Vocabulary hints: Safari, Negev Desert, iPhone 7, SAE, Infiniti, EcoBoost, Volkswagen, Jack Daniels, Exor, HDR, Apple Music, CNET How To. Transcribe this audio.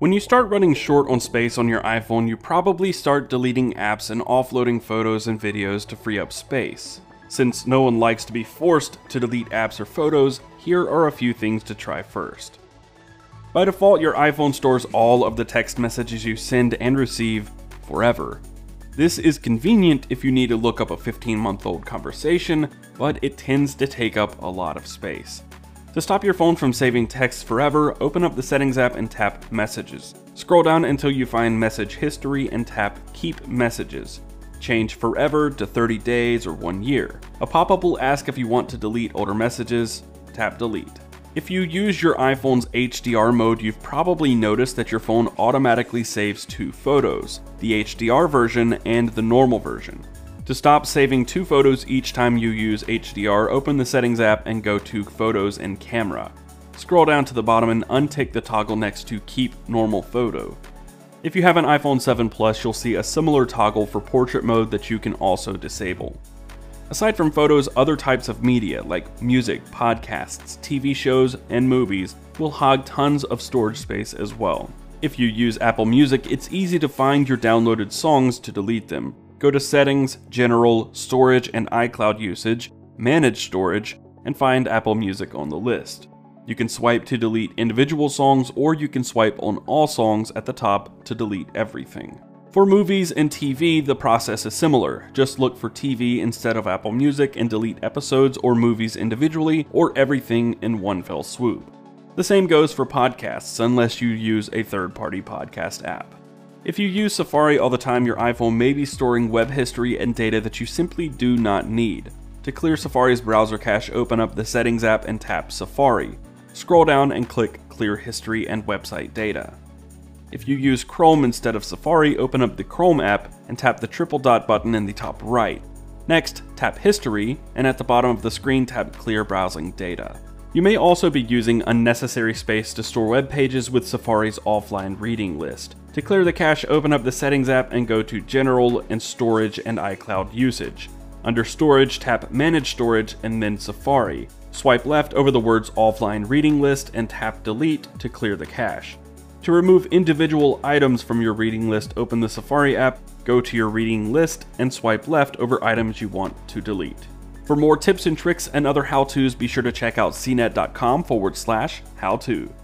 When you start running short on space on your iPhone, you probably start deleting apps and offloading photos and videos to free up space. Since no one likes to be forced to delete apps or photos, here are a few things to try first. By default, your iPhone stores all of the text messages you send and receive forever. This is convenient if you need to look up a 15-month-old conversation, but it tends to take up a lot of space. To stop your phone from saving texts forever, open up the Settings app and tap Messages. Scroll down until you find Message History and tap Keep Messages. Change Forever to 30 days or 1 year. A pop-up will ask if you want to delete older messages. Tap Delete. If you use your iPhone's HDR mode, you've probably noticed that your phone automatically saves two photos, the HDR version and the normal version. To stop saving two photos each time you use HDR, open the Settings app and go to Photos and Camera. Scroll down to the bottom and untick the toggle next to Keep Normal Photo. If you have an iPhone 7 Plus, you'll see a similar toggle for portrait mode that you can also disable. Aside from photos, other types of media, like music, podcasts, TV shows, and movies, will hog tons of storage space as well. If you use Apple Music, it's easy to find your downloaded songs to delete them. Go to Settings, General, Storage and iCloud Usage, Manage Storage, and find Apple Music on the list. You can swipe to delete individual songs, or you can swipe on all songs at the top to delete everything. For movies and TV, the process is similar. Just look for TV instead of Apple Music and delete episodes or movies individually, or everything in one fell swoop. The same goes for podcasts, unless you use a third-party podcast app. If you use Safari all the time, your iPhone may be storing web history and data that you simply do not need. To clear Safari's browser cache, open up the Settings app and tap Safari. Scroll down and click Clear History and Website Data. If you use Chrome instead of Safari, open up the Chrome app and tap the triple dot button in the top right. Next, tap History, and at the bottom of the screen, tap Clear Browsing Data. You may also be using unnecessary space to store web pages with Safari's offline reading list. To clear the cache, open up the Settings app and go to General and Storage and iCloud Usage. Under Storage, tap Manage Storage and then Safari. Swipe left over the words Offline Reading List and tap Delete to clear the cache. To remove individual items from your reading list, open the Safari app, go to your reading list, and swipe left over items you want to delete. For more tips and tricks and other how-tos, be sure to check out cnet.com/how-to.